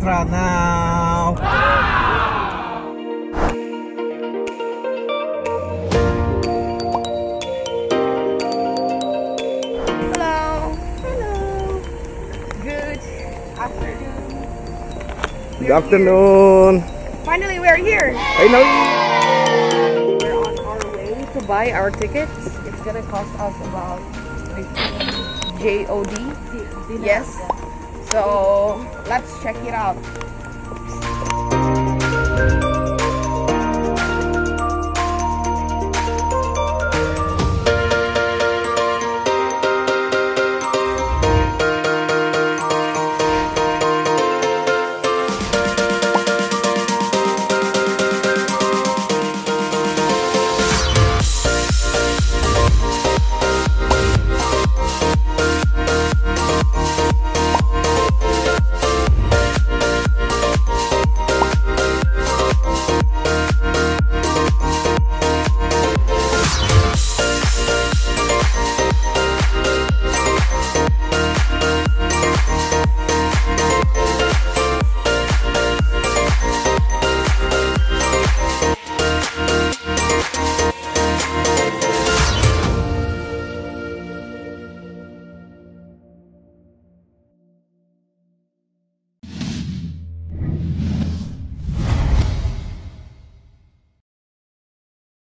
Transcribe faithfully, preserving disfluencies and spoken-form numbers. Petra now! Wow! Hello! Hello! Good afternoon! Good afternoon! Finally, we are here! Finally! We're on our way to buy our tickets. It's gonna cost us about J O D. Yes. So let's check it out.